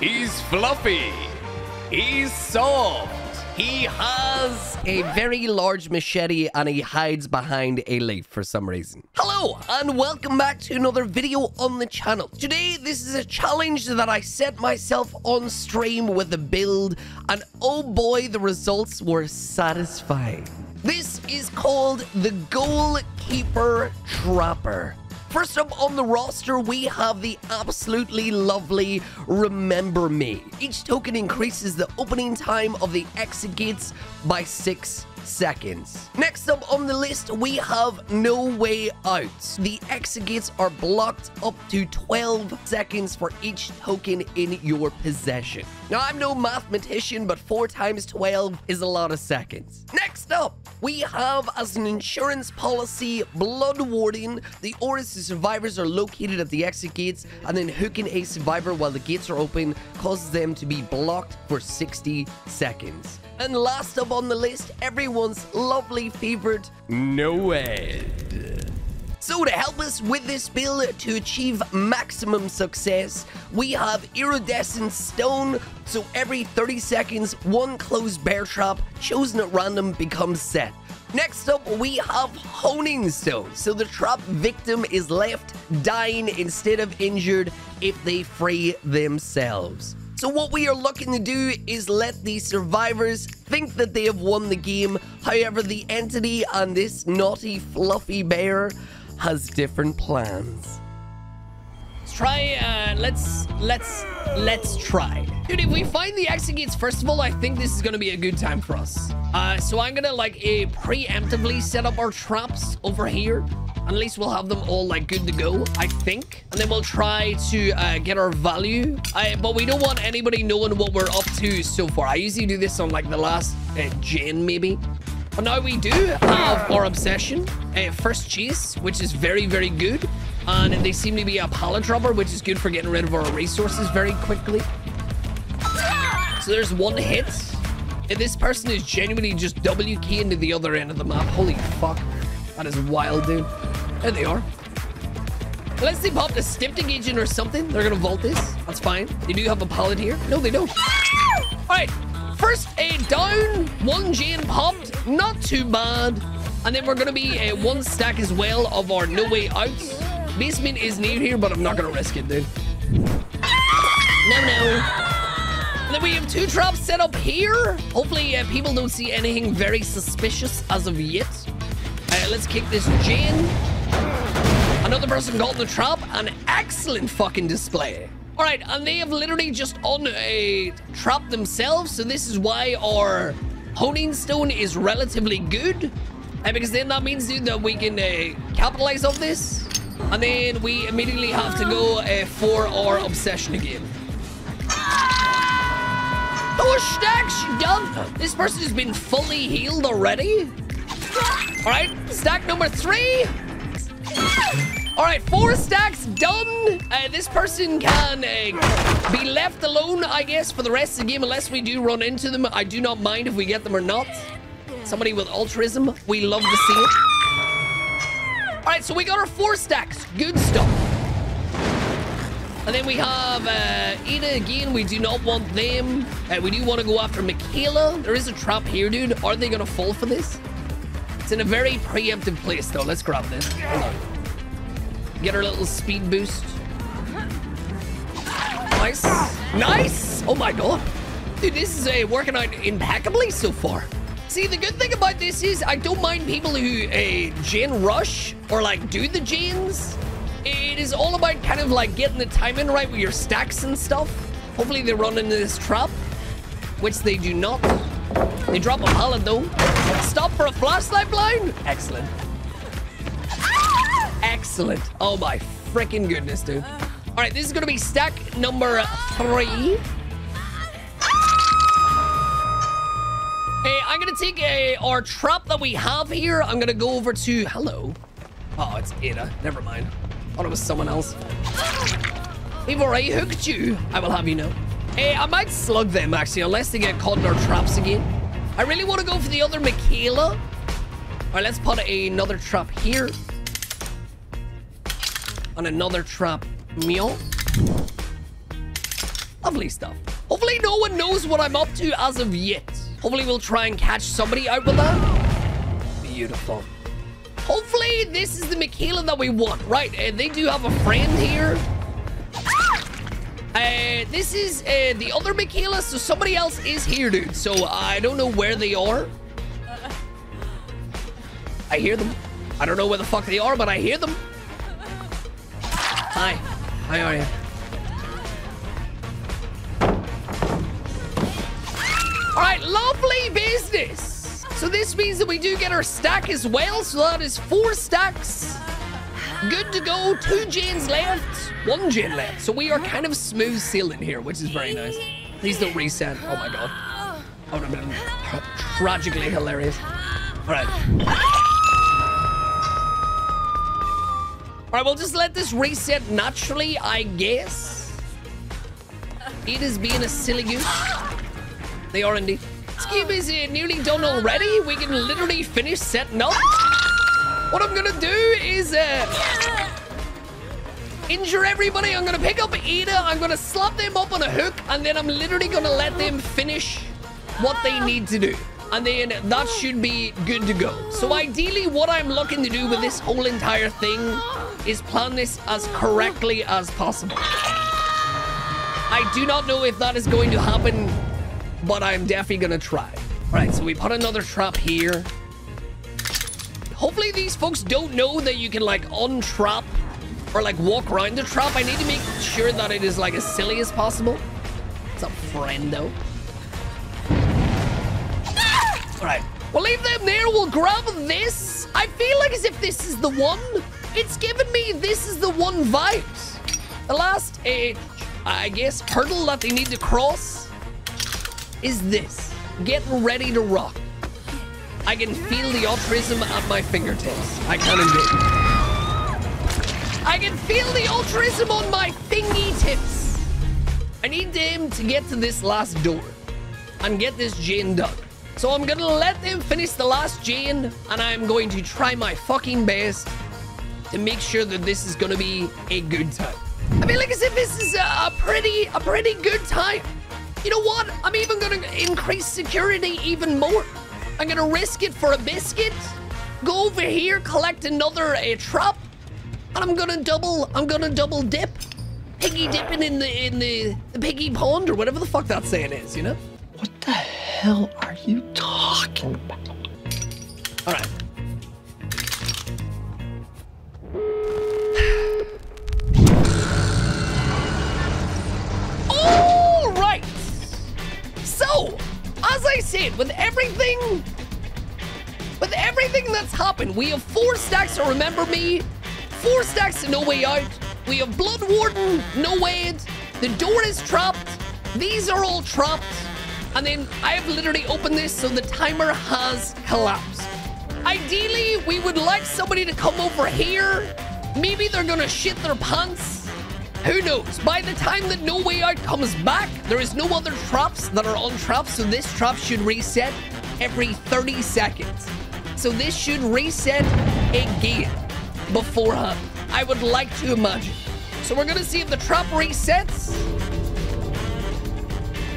He's fluffy. He's soft. He has a very large machete and he hides behind a leaf for some reason. Hello and welcome back to another video on the channel. Today this is a challenge that I set myself on stream with a build, and oh boy, the results were satisfying. This is called the Goalkeeper Trapper. First up on the roster, we have the absolutely lovely Remember Me. Each token increases the opening time of the exit gates by 6 seconds. Next up on the list, we have No Way Out. The exit gates are blocked up to 12 seconds for each token in your possession. Now, I'm no mathematician, but 4 times 12 is a lot of seconds. Next up, we have as an insurance policy, Blood Warding. The orders to survivors are located at the exit gates, and then hooking a survivor while the gates are open causes them to be blocked for 60 seconds. And last up on the list, everyone's lovely favorite, Noed. So to help us with this build to achieve maximum success, we have iridescent stone. So every 30 seconds, one closed bear trap chosen at random becomes set. Next up, we have honing stones. So the trap victim is left dying instead of injured if they free themselves. So what we are looking to do is let the survivors think that they have won the game. However, the entity and this naughty fluffy bear has different plans. Let's try, let's try. Dude, if we find the exit gates, first of all, I think this is gonna be a good time for us. So I'm gonna like preemptively set up our traps over here. At least we'll have them all like good to go, I think. And then we'll try to get our value. But we don't want anybody knowing what we're up to so far. I usually do this on like the last gen maybe. But now we do have our obsession. First chase, which is very, very good. And they seem to be a pallet dropper, which is good for getting rid of our resources very quickly. So there's one hit. And this person is genuinely just WK into the other end of the map. Holy fuck. That is wild, dude. There they are. Unless they pop the Styptic agent or something, they're gonna vault this. That's fine. They do have a pallet here. No, they don't. All right, first aid down. 1 gen popped, not too bad. And then we're gonna be a 1 stack as well of our No Way Out. Basement is near here, but I'm not gonna risk it, dude. No. And then we have 2 traps set up here. Hopefully people don't see anything very suspicious as of yet. Let's kick this gen. Another person got in the trap. An excellent fucking display. All right, and they have literally just trapped themselves. So this is why our honing stone is relatively good. Because then that means, dude, that we can capitalize on this. And then we immediately have to go for our obsession again. Oh, stacks, you dumb. This person has been fully healed already. All right, stack number 3. All right, 4 stacks done. This person can be left alone, I guess, for the rest of the game, unless we do run into them. I do not mind if we get them or not. Somebody with altruism, we love to see it. All right, so we got our 4 stacks. Good stuff. And then we have Ida again. We do not want them. We do want to go after Michaela. There is a trap here, dude. Are they going to fall for this? In a very preemptive place though. Let's grab this. Get her little speed boost. Nice. Nice. Oh my god. Dude, this is working out impeccably so far. See, the good thing about this is I don't mind people who gen rush or like do the gens. It is all about kind of like getting the timing right with your stacks and stuff. Hopefully they run into this trap, which they do not. They drop a pallet though. Stop for a flashlight blind. Excellent. Excellent. Oh my freaking goodness, dude. All right, this is gonna be stack number 3. Hey, I'm gonna take our trap that we have here. I'm gonna go over to, hello. Oh, it's Ada, never mind. Thought it was someone else. They've already hooked you, I will have you know. Hey, I might slug them actually, unless they get caught in our traps again. I really want to go for the other Michaela. All right, let's put another trap here. And another trap meal. lovely stuff. Hopefully no one knows what I'm up to as of yet. Hopefully we'll try and catch somebody out with that. Beautiful. Hopefully this is the Michaela that we want. Right, they do have a friend here. This is the other Michaela, so somebody else is here, dude. So I don't know where they are. I hear them. I don't know where the fuck they are, but I hear them. Hi. How are you? All right, lovely business. So this means that we do get our stack as well. So that is 4 stacks. Good to go. 2 gens left. 1 gen left. So we are kind of smooth sailing here, which is very nice. Please don't reset. Oh my god. Oh, that would have been tragically hilarious. All right. All right, we'll just let this reset naturally, I guess. It is being a silly goose. They are indeed. This game is nearly done already. We can literally finish setting up. What I'm gonna do is injure everybody. I'm gonna pick up Ida. I'm gonna slap them up on a hook, and then I'm literally gonna let them finish what they need to do. And then that should be good to go. So ideally, what I'm looking to do with this whole entire thing is plan this as correctly as possible. I do not know if that is going to happen, but I'm definitely gonna try. All right, so we put another trap here. Hopefully these folks don't know that you can like untrap or like walk around the trap. I need to make sure that it is like as silly as possible. It's a friend though. All right, we'll leave them there. We'll grab this. I feel like as if this is the one. It's giving me this is the one vibes. The last, I guess, hurdle that they need to cross is this. Get ready to rock. I can feel the altruism at my fingertips. I can't indeed. I can feel the altruism on my thingy tips. I need them to get to this last door and get this gen done. So I'm gonna let them finish the last gen, and I'm going to try my fucking best to make sure that this is gonna be a good time. I feel like as if this is a pretty good time. You know what? I'm even gonna increase security even more. I'm gonna risk it for a biscuit, go over here, collect another trap, and I'm gonna double dip. Piggy dipping in the piggy pond or whatever the fuck that saying is, you know? What the hell are you talking about? All right. All right. So, as I said, with everything that's happened, we have 4 stacks to Remember Me, 4 stacks to No Way Out, we have Blood Warden, Noed, the door is trapped, these are all trapped, and then I have literally opened this so the timer has collapsed. Ideally, we would like somebody to come over here. Maybe they're gonna shit their pants. Who knows? By the time that No Way Out comes back, there is no other traps that are on traps, so this trap should reset every 30 seconds. So this should reset again beforehand, I would like to imagine. So we're gonna see if the trap resets.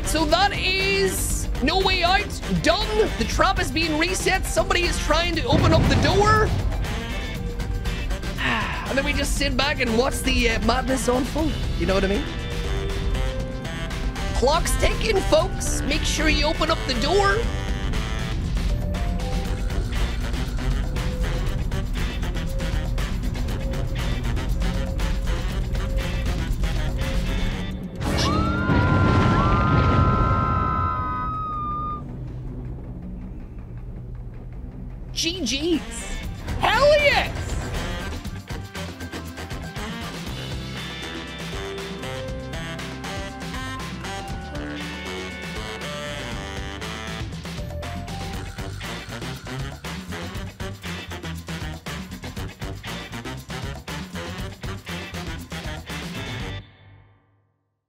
So that is No Way Out done. The trap is being reset. Somebody is trying to open up the door. And then we just sit back and watch the madness unfold. You know what I mean? Clock's ticking, folks. Make sure you open up the door. GG's. Hell yes.